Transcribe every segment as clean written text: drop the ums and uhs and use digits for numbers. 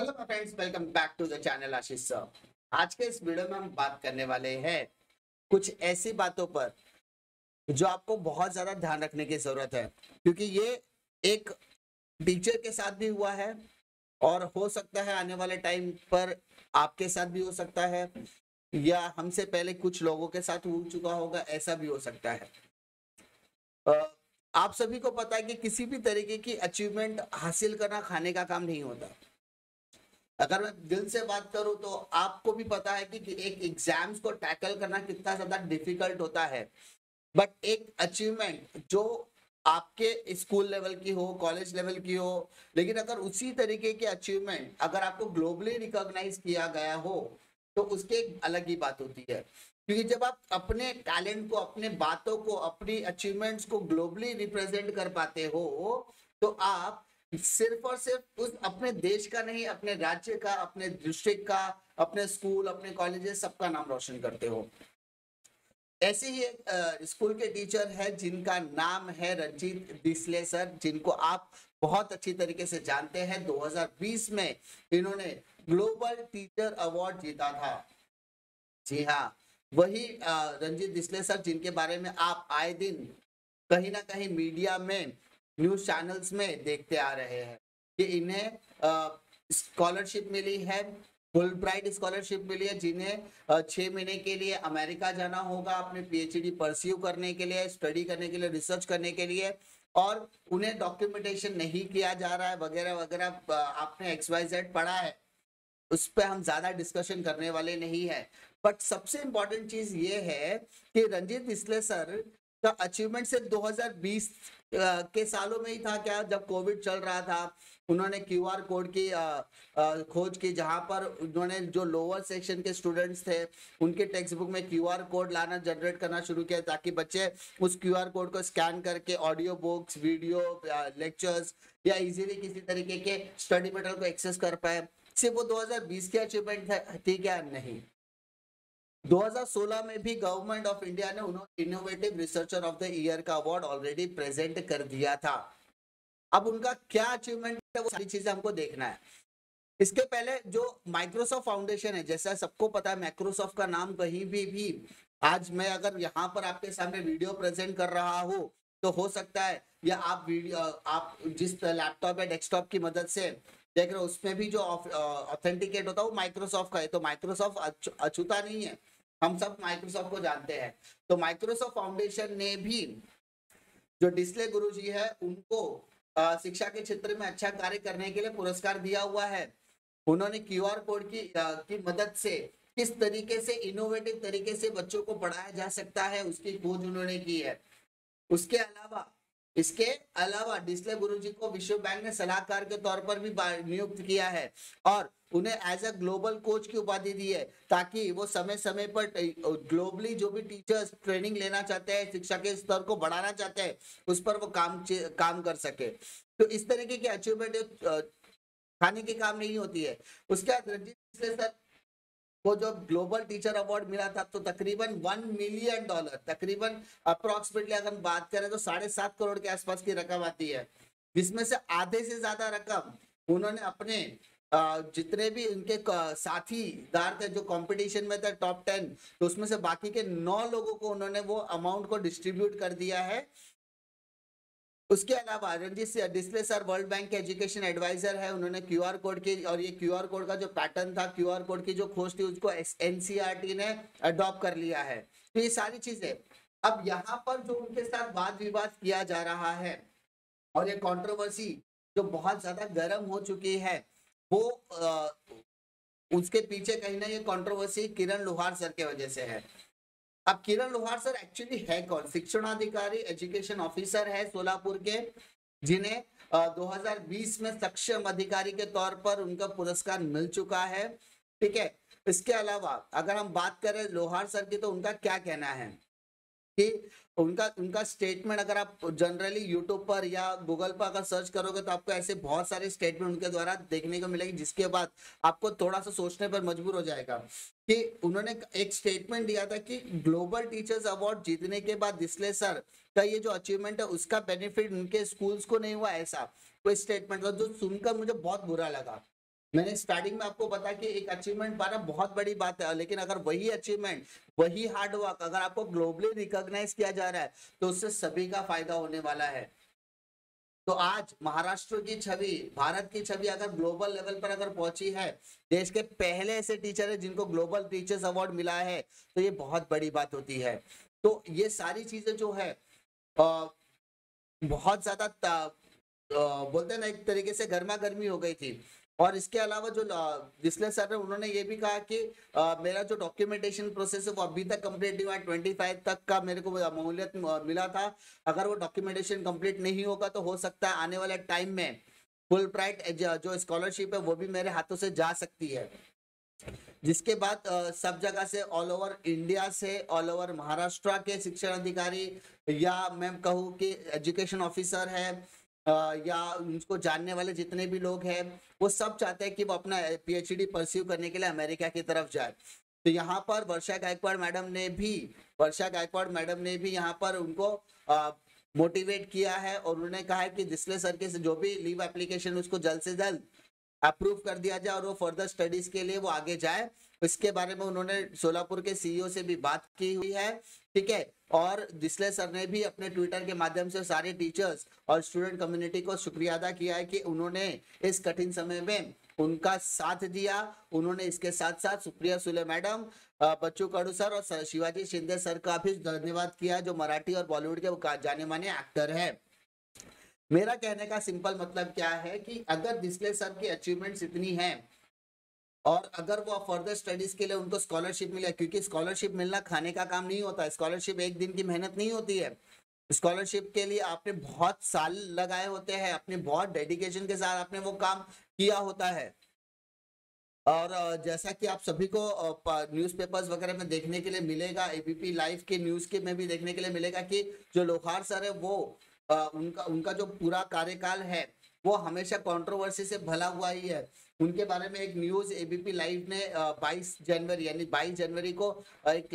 Hello my friends, welcome back to the channel Ashish sir. आज के इस वीडियो में हम बात करने वाले हैं कुछ ऐसी बातों पर जो आपको बहुत ज्यादा ध्यान रखने की जरूरत है, क्योंकि ये एक टीचर के साथ भी हुआ है और हो सकता है आने वाले टाइम पर आपके साथ भी हो सकता है, या हमसे पहले कुछ लोगों के साथ हो चुका होगा, ऐसा भी हो सकता है। आप सभी को पता है कि किसी भी तरीके की अचीवमेंट हासिल करना खाने का काम नहीं होता। अगर मैं दिल से बात करूं तो आपको भी पता है कि एक एग्जाम्स को टैकल करना कितना ज्यादा डिफिकल्ट होता है, बट एक अचीवमेंट जो आपके स्कूल लेवल की हो, कॉलेज लेवल की हो, लेकिन अगर उसी तरीके की अचीवमेंट अगर आपको ग्लोबली रिकॉग्नाइज किया गया हो तो उसकी एक अलग ही बात होती है। क्योंकि जब आप अपने टैलेंट को, अपने बातों को, अपनी अचीवमेंट्स को ग्लोबली रिप्रेजेंट कर पाते हो तो आप सिर्फ और सिर्फ उस अपने देश का नहीं, अपने राज्य का, अपने डिस्ट्रिक्ट का, अपने स्कूल, अपने कॉलेजेस, सबका नाम रोशन करते हो। ऐसे ही एक स्कूल के टीचर है जिनका नाम है रणजीत डिसले सर, जिनको आप बहुत अच्छी तरीके से जानते हैं। 2020 में इन्होंने ग्लोबल टीचर अवार्ड जीता था। जी हाँ, वही रणजीत डिसले सर जिनके बारे में आप आए दिन कहीं ना कहीं मीडिया में, न्यूज चैनल्स में देखते आ रहे हैं कि इन्हें स्कॉलरशिप मिली है, फुलब्राइट स्कॉलरशिप मिली है, जिन्हें 6 महीने के लिए अमेरिका जाना होगा अपने पीएचडी परस्यू करने के लिए, स्टडी करने के लिए, रिसर्च करने के लिए, और उन्हें डॉक्यूमेंटेशन नहीं किया जा रहा है वगैरह वगैरह। आपने XYZ पढ़ा है, उस पर हम ज्यादा डिस्कशन करने वाले नहीं है, बट सबसे इम्पोर्टेंट चीज ये है कि रणजीत डिसले सर का अचीवमेंट सिर्फ 2020 के सालों में ही था क्या, जब कोविड चल रहा था। उन्होंने QR कोड की खोज की, जहां पर उन्होंने जो लोअर सेक्शन के स्टूडेंट्स थे उनके टेक्स्ट बुक में QR कोड लाना, जनरेट करना शुरू किया, ताकि बच्चे उस QR कोड को स्कैन करके ऑडियो बुक्स, वीडियो लेक्चर्स या इजीली किसी तरीके के स्टडी मटेरियल को एक्सेस कर पाए। सिर्फ वो 2020 की अचीवमेंट थी क्या? नहीं। 2016 में भी गवर्नमेंट ऑफ इंडिया ने उन्हें innovative researcher of the year का अवार्ड ऑलरेडी प्रेजेंट कर दिया था। अब उनका क्या अचीवमेंट है, वो सारी चीजें हमको देखना है। इसके पहले जो माइक्रोसॉफ्ट फाउंडेशन है, जैसा सबको पता है, माइक्रोसॉफ्ट का नाम कहीं भी आज मैं अगर यहाँ पर आपके सामने वीडियो प्रेजेंट कर रहा हूँ तो हो सकता है, या आप वीडियो आप जिस लैपटॉप या डेस्कटॉप की मदद से देख रहे हो उसमें भी जो ऑथेंटिकेट होता है वो माइक्रोसॉफ्ट का है। तो माइक्रोसॉफ्ट अछूता नहीं है, हम सब माइक्रोसॉफ्ट को जानते हैं। तो माइक्रोसॉफ्ट फाउंडेशन ने भी जो डिसले गुरुजी है उनको शिक्षा के क्षेत्र में अच्छा कार्य करने के लिए पुरस्कार दिया हुआ है। उन्होंने QR कोड की मदद से किस तरीके से इनोवेटिव तरीके से बच्चों को पढ़ाया जा सकता है उसकी खोज उन्होंने की है। उसके अलावा डिसले गुरुजी को विश्व बैंक ने सलाहकार के तौर पर भी नियुक्त किया है और उन्हें एज अ ग्लोबल कोच की उपाधि दी है, ताकि वो समय समय पर ग्लोबली जो भी टीचर्स ट्रेनिंग लेना चाहते हैं, शिक्षा के स्तर को बढ़ाना चाहते हैं, उस पर वो काम कर सके। तो इस तरीके की अचीवमेंट खाने के काम नहीं होती है। उसके बाद रणजीत डिसले सर को जो ग्लोबल टीचर अवार्ड मिला था तो तकरीबन $1 मिलियन, तकरीबन अप्रोक्सीमेटली अगर बात करें तो 7.5 करोड़ के आसपास की रकम आती है, जिसमें से आधे से ज्यादा रकम उन्होंने अपने जितने भी उनके साथीदार थे जो कंपटीशन में थे टॉप 10, तो उसमें से बाकी के 9 लोगों को उन्होंने वो अमाउंट को डिस्ट्रीब्यूट कर दिया है। उसके अलावा Ranjit Disale sir World Bank के एजुकेशन एडवाइजर है। उन्होंने QR कोड की, और ये QR कोड का जो पैटर्न था, QR कोड की जो खोज थी, उसको एनसीईआरटी ने अडॉप्ट कर लिया है। तो ये सारी चीजें, अब यहाँ पर जो उनके साथ वाद विवाद किया जा रहा है और ये कंट्रोवर्सी जो बहुत ज्यादा गर्म हो चुकी है, वो उसके पीछे कहीं ना ये कंट्रोवर्सी किरण लोहार सर के वजह से है। अब किरण लोहार सर एक्चुअली है कौन? शिक्षणाधिकारी, एजुकेशन ऑफिसर है सोलापुर के, जिन्हें 2020 में सक्षम अधिकारी के तौर पर उनका पुरस्कार मिल चुका है। ठीक है, इसके अलावा अगर हम बात करें लोहार सर की, तो उनका क्या कहना है कि उनका स्टेटमेंट अगर आप जनरली यूट्यूब पर या गूगल पर अगर सर्च करोगे तो आपको ऐसे बहुत सारे स्टेटमेंट उनके द्वारा देखने को मिलेगी, जिसके बाद आपको थोड़ा सा सोचने पर मजबूर हो जाएगा। कि उन्होंने एक स्टेटमेंट दिया था कि ग्लोबल टीचर्स अवार्ड जीतने के बाद डिसले सर का ये जो अचीवमेंट है उसका बेनिफिट उनके स्कूल्स को नहीं हुआ, ऐसा कोई स्टेटमेंट था, जो सुनकर मुझे बहुत बुरा लगा। मैंने स्टार्टिंग में आपको बताया कि एक अचीवमेंट पाना बहुत बड़ी बात है, लेकिन अगर वही अचीवमेंट, वही हार्डवर्क अगर आपको ग्लोबली रिकॉग्नाइज किया जा रहा है तो उससे सभी का फायदा होने वाला है। तो आज महाराष्ट्र की छवि, भारत की छवि अगर ग्लोबल लेवल पर अगर पहुंची है, देश के पहले ऐसे टीचर है जिनको ग्लोबल टीचर्स अवार्ड मिला है, तो ये बहुत बड़ी बात होती है। तो ये सारी चीजें जो है बहुत ज्यादा बोलते ना एक तरीके से गर्मा गर्मी हो गई थी। और इसके अलावा जो डिसले सर है उन्होंने ये भी कहा कि मेरा जो डॉक्यूमेंटेशन प्रोसेस है वो अभी तक कंप्लीट नहीं हुआ, 25 तक का मेरे को अमूल्यत मिला था, अगर वो डॉक्यूमेंटेशन कंप्लीट नहीं होगा तो हो सकता है आने वाले टाइम में फुलब्राइट जो स्कॉलरशिप है वो भी मेरे हाथों से जा सकती है। जिसके बाद सब जगह से, ऑल ओवर इंडिया से, ऑल ओवर महाराष्ट्र के शिक्षण अधिकारी या मैं कहूँ कि एजुकेशन ऑफिसर है या उनको जानने वाले जितने भी लोग हैं, वो सब चाहते हैं कि वो अपना पीएचडी परस्यू करने के लिए अमेरिका की तरफ जाए। तो यहाँ पर वर्षा गायकवाड़ मैडम ने भी यहाँ पर उनको मोटिवेट किया है और उन्होंने कहा है कि डिसले सर के जो भी लीव एप्लीकेशन उसको जल्द से जल्द अप्रूव कर दिया जाए और वो फर्दर स्टडीज के लिए वो आगे जाए। इसके बारे में उन्होंने सोलापुर के सीईओ से भी बात की हुई है, ठीक है। और डिसले सर ने भी अपने ट्विटर के माध्यम से सारे टीचर्स और स्टूडेंट कम्युनिटी को शुक्रिया अदा किया है कि उन्होंने इस कठिन समय में उनका साथ दिया। उन्होंने इसके साथ साथ सुप्रिया सुले मैडम, बच्चू कडू सर और शिवाजी शिंदे सर का भी धन्यवाद किया, जो मराठी और बॉलीवुड के जाने माने एक्टर है। मेरा कहने का सिंपल मतलब क्या है कि अगर डिसले सर की अचीवमेंट्स इतनी हैं और अगर वो फर्दर स्टडीज के लिए उनको स्कॉलरशिप मिले, क्योंकि स्कॉलरशिप मिलना खाने का काम नहीं होता, स्कॉलरशिप एक दिन की मेहनत नहीं होती है, स्कॉलरशिप के लिए आपने बहुत साल लगाए होते हैं, आपने बहुत डेडिकेशन के साथ आपने वो काम किया होता है। और जैसा कि आप सभी को न्यूज़पेपर्स वगैरह में देखने के लिए मिलेगा, एबीपी लाइव के न्यूज के में भी देखने के लिए मिलेगा कि जो लोहार सर है वो उनका जो पूरा कार्यकाल है वो हमेशा कंट्रोवर्सी से भला हुआ ही है। उनके बारे में एक न्यूज एबीपी लाइव ने 22 जनवरी को एक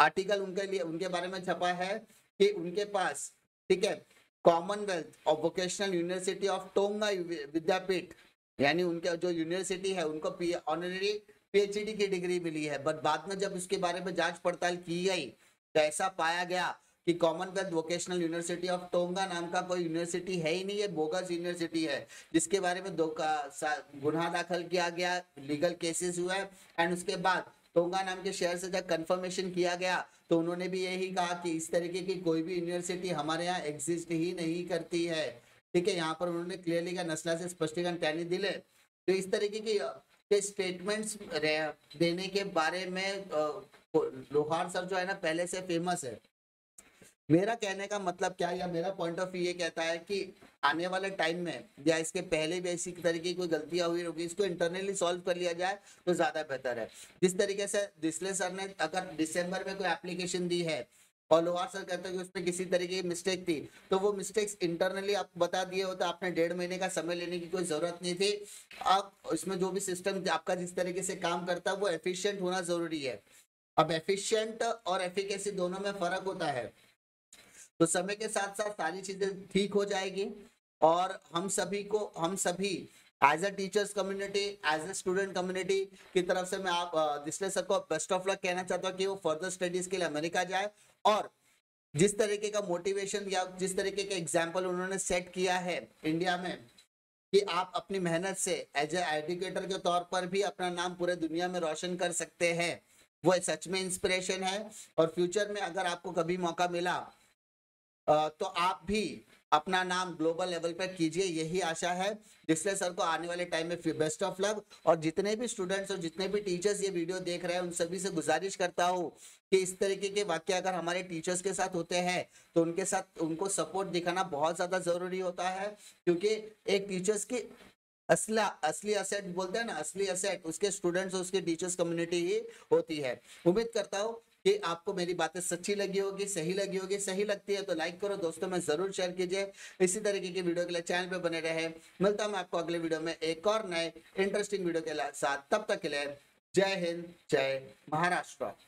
आर्टिकल उनके लिए उनके बारे में छपा है कि उनके पास, ठीक है, Commonwealth vocational university of Tonga विद्यापीठ यानी उनके जो यूनिवर्सिटी है उनको ऑनररी पीएचडी की डिग्री मिली है। बट बाद में जब उसके बारे में जांच पड़ताल की गई तो ऐसा पाया गया कि Commonwealth vocational university of Tonga नाम का कोई यूनिवर्सिटी है ही नहीं, ये बोगस यूनिवर्सिटी है, जिसके बारे में 2 गुना दाखिल किया गया, लीगल केसेस हुए। एंड उसके बाद टोंगा नाम के शहर से जब कंफर्मेशन किया गया तो उन्होंने भी यही कहा कि इस तरीके की कोई भी यूनिवर्सिटी हमारे यहाँ एग्जिस्ट ही नहीं करती है, ठीक है। यहाँ पर उन्होंने क्लियरली का नस्ला से स्पष्टीकरण त्यानी दिले। तो इस तरीके की स्टेटमेंट्स देने के बारे में लोहार सर जो है ना पहले से फेमस है। मेरा कहने का मतलब क्या है या मेरा पॉइंट ऑफ व्यू ये कहता है कि आने वाले टाइम में या इसके पहले भी इसी तरीके की कोई गलतियां हुई होगी, इसको इंटरनली सॉल्व कर लिया जाए तो ज़्यादा बेहतर है। जिस तरीके से डिसले सर ने अगर दिसंबर में कोई एप्लीकेशन दी है और लोहार सर कहते हैं कि उसमें किसी तरीके की मिस्टेक थी, तो वो मिस्टेक्स इंटरनली आप बता दिए होता, आपने 1.5 महीने का समय लेने की कोई ज़रूरत नहीं थी। आप इसमें जो भी सिस्टम आपका जिस तरीके से काम करता है वो एफिशिएंट होना ज़रूरी है। अब एफिशिएंट और एफिकेसी दोनों में फ़र्क होता है। तो समय के साथ साथ सारी चीजें ठीक हो जाएगी और हम सभी as a teachers community, as a student community की तरफ से मैं आप डिसले सर को बेस्ट ऑफ लक कहना चाहता हूँ कि वो फर्दर स्टडीज के लिए अमेरिका जाए। और जिस तरीके का मोटिवेशन या जिस तरीके का एग्जाम्पल उन्होंने सेट किया है इंडिया में कि आप अपनी मेहनत से एज ए एजुकेटर के तौर पर भी अपना नाम पूरे दुनिया में रोशन कर सकते हैं, वो सच में इंस्पिरेशन है। और फ्यूचर में अगर आपको कभी मौका मिला तो आप भी अपना नाम ग्लोबल लेवल पर कीजिए, यही आशा है। डिसले सर को आने वाले टाइम में बेस्ट ऑफ लक। और जितने भी स्टूडेंट्स और जितने भी टीचर्स ये वीडियो देख रहे हैं उन सभी से गुजारिश करता हूँ कि इस तरीके के वाक्य अगर हमारे टीचर्स के साथ होते हैं तो उनके साथ उनको सपोर्ट दिखाना बहुत ज़्यादा ज़रूरी होता है, क्योंकि एक टीचर्स की असली असेट बोलते हैं ना, असली असेट उसके स्टूडेंट्स और उसके टीचर्स कम्युनिटी ही होती है। उम्मीद करता हूँ कि आपको मेरी बातें सच्ची लगी होगी, सही लगी होगी। सही लगती है तो लाइक करो, दोस्तों में जरूर शेयर कीजिए। इसी तरीके की वीडियो के लिए चैनल पे बने रहे। मिलता हूं मैं आपको अगले वीडियो में एक और नए इंटरेस्टिंग वीडियो के साथ। तब तक के लिए जय हिंद, जय महाराष्ट्र।